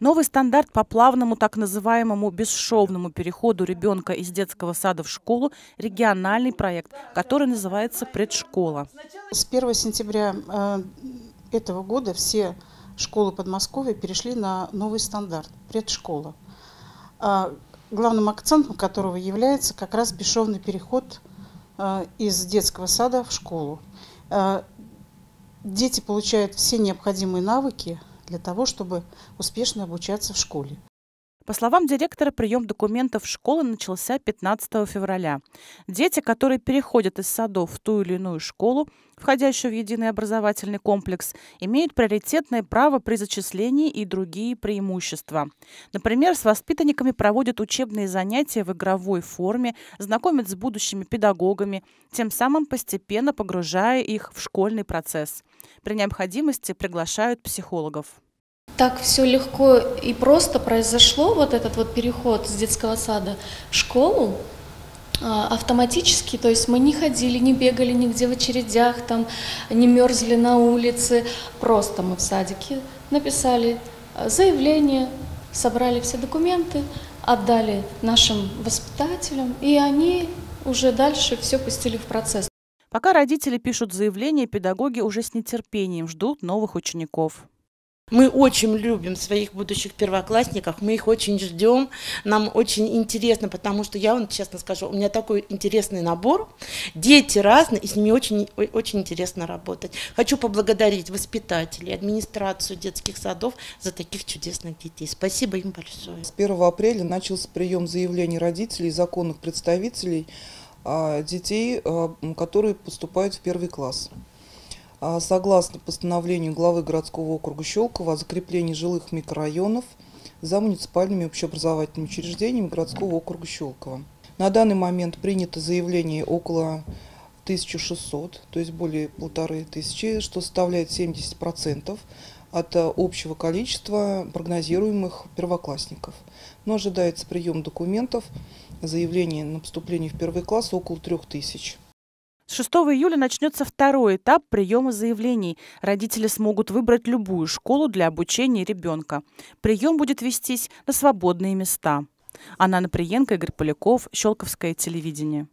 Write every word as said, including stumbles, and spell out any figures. Новый стандарт по плавному так называемому бесшовному переходу ребенка из детского сада в школу – региональный проект, который называется «Предшкола». С первого сентября этого года все школы Подмосковья перешли на новый стандарт – «Предшкола», главным акцентом которого является как раз бесшовный переход из детского сада в школу. Дети получают все необходимые навыки для того, чтобы успешно обучаться в школе. По словам директора, прием документов в школы начался пятнадцатого февраля. Дети, которые переходят из садов в ту или иную школу, входящую в единый образовательный комплекс, имеют приоритетное право при зачислении и другие преимущества. Например, с воспитанниками проводят учебные занятия в игровой форме, знакомят с будущими педагогами, тем самым постепенно погружая их в школьный процесс. При необходимости приглашают психологов. Так все легко и просто произошло, вот этот вот переход с детского сада в школу автоматически, то есть мы не ходили, не бегали нигде в очередях, там, не мерзли на улице, просто мы в садике написали заявление, собрали все документы, отдали нашим воспитателям, и они уже дальше все пустили в процесс. Пока родители пишут заявление, педагоги уже с нетерпением ждут новых учеников. Мы очень любим своих будущих первоклассников, мы их очень ждем, нам очень интересно, потому что я вам честно скажу, у меня такой интересный набор, дети разные, и с ними очень, очень интересно работать. Хочу поблагодарить воспитателей, администрацию детских садов за таких чудесных детей. Спасибо им большое. С первого апреля начался прием заявлений родителей, законных представителей детей, которые поступают в первый класс. Согласно постановлению главы городского округа Щелково о закреплении жилых микрорайонов за муниципальными общеобразовательными учреждениями городского округа Щелково. На данный момент принято заявление около тысячи шестисот, то есть более полторы тысячи, что составляет семьдесят процентов от общего количества прогнозируемых первоклассников. Но ожидается прием документов, заявлений на поступление в первый класс около трех тысяч. С шестого июля начнется второй этап приема заявлений. Родители смогут выбрать любую школу для обучения ребенка. Прием будет вестись на свободные места. Анна Наприенко, Игорь Поляков, Щелковское телевидение.